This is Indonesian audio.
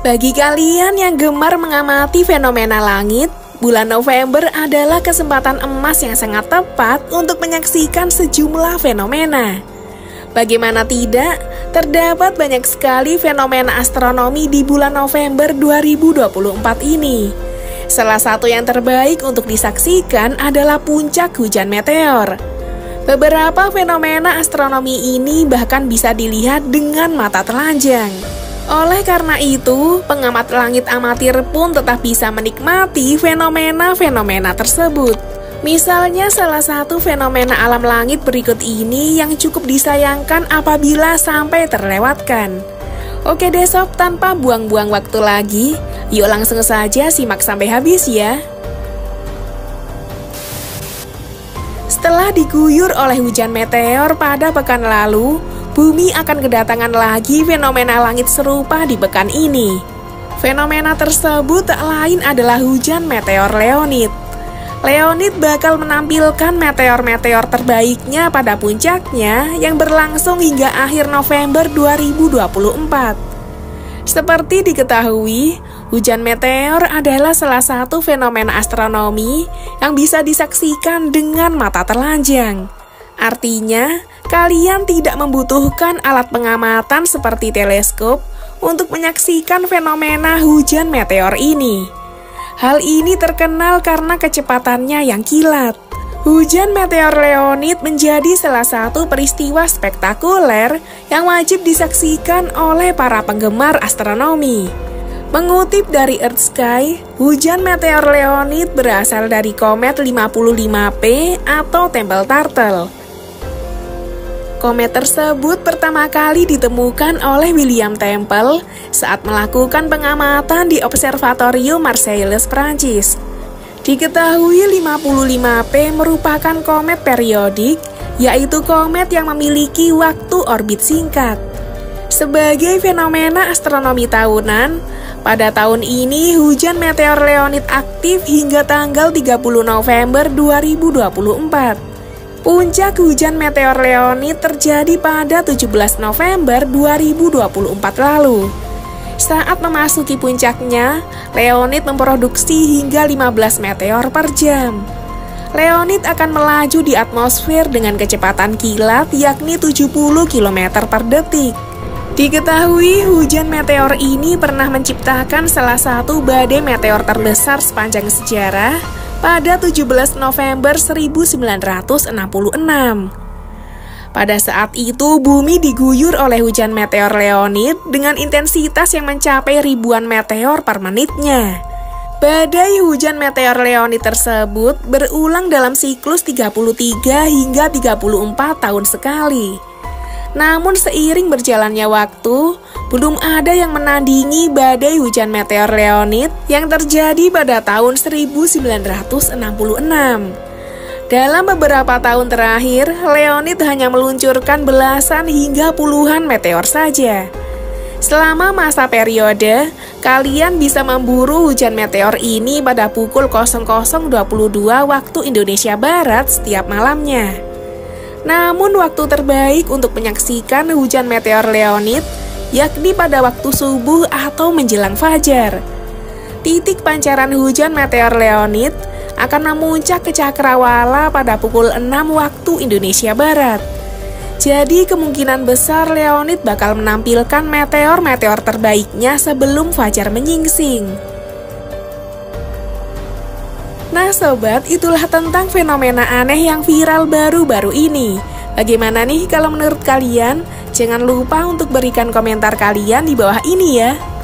Bagi kalian yang gemar mengamati fenomena langit, bulan November adalah kesempatan emas yang sangat tepat untuk menyaksikan sejumlah fenomena. Bagaimana tidak, terdapat banyak sekali fenomena astronomi di bulan November 2024 ini. Salah satu yang terbaik untuk disaksikan adalah puncak hujan meteor. Beberapa fenomena astronomi ini bahkan bisa dilihat dengan mata telanjang. Oleh karena itu, pengamat langit amatir pun tetap bisa menikmati fenomena-fenomena tersebut. Misalnya salah satu fenomena alam langit berikut ini yang cukup disayangkan apabila sampai terlewatkan. Oke deh sob, tanpa buang-buang waktu lagi, yuk langsung saja simak sampai habis ya. Setelah diguyur oleh hujan meteor pada pekan lalu, Bumi akan kedatangan lagi fenomena langit serupa di pekan ini. Fenomena tersebut tak lain adalah hujan meteor Leonid. Leonid bakal menampilkan meteor-meteor terbaiknya pada puncaknya yang berlangsung hingga akhir November 2024. Seperti diketahui, hujan meteor adalah salah satu fenomena astronomi yang bisa disaksikan dengan mata telanjang. Artinya, kalian tidak membutuhkan alat pengamatan seperti teleskop untuk menyaksikan fenomena hujan meteor ini. Hal ini terkenal karena kecepatannya yang kilat. Hujan meteor Leonid menjadi salah satu peristiwa spektakuler yang wajib disaksikan oleh para penggemar astronomi. Mengutip dari EarthSky, hujan meteor Leonid berasal dari komet 55P atau Tempel-Tuttle. Komet tersebut pertama kali ditemukan oleh William Temple saat melakukan pengamatan di Observatorium Marseille, Prancis. Diketahui 55P merupakan komet periodik, yaitu komet yang memiliki waktu orbit singkat. Sebagai fenomena astronomi tahunan, pada tahun ini hujan meteor Leonid aktif hingga tanggal 30 November 2024. Puncak hujan meteor Leonid terjadi pada 17 November 2024 lalu. Saat memasuki puncaknya, Leonid memproduksi hingga 15 meteor per jam. Leonid akan melaju di atmosfer dengan kecepatan kilat yakni 70 km per detik. Diketahui hujan meteor ini pernah menciptakan salah satu badai meteor terbesar sepanjang sejarah, pada 17 November 1966. Pada saat itu, bumi diguyur oleh hujan meteor Leonid dengan intensitas yang mencapai ribuan meteor per menitnya. Badai hujan meteor Leonid tersebut berulang dalam siklus 33 hingga 34 tahun sekali. Namun seiring berjalannya waktu, belum ada yang menandingi badai hujan meteor Leonid yang terjadi pada tahun 1966. Dalam beberapa tahun terakhir, Leonid hanya meluncurkan belasan hingga puluhan meteor saja. Selama masa periode, kalian bisa memburu hujan meteor ini pada pukul 00.22 waktu Indonesia Barat setiap malamnya. Namun waktu terbaik untuk menyaksikan hujan meteor Leonid yakni pada waktu subuh atau menjelang fajar. Titik pancaran hujan meteor Leonid akan memuncak ke cakrawala pada pukul 6 waktu Indonesia Barat. Jadi kemungkinan besar Leonid bakal menampilkan meteor-meteor terbaiknya sebelum fajar menyingsing. Nah sobat, itulah tentang fenomena aneh yang viral baru-baru ini. Bagaimana nih kalau menurut kalian? Jangan lupa untuk berikan komentar kalian di bawah ini ya.